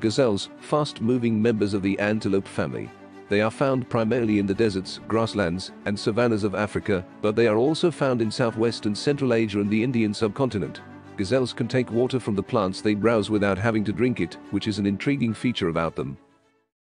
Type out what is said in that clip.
Gazelles, fast-moving members of the antelope family. They are found primarily in the deserts, grasslands, and savannas of Africa, but they are also found in Southwest and Central Asia and the Indian subcontinent. Gazelles can take water from the plants they browse without having to drink it, which is an intriguing feature about them.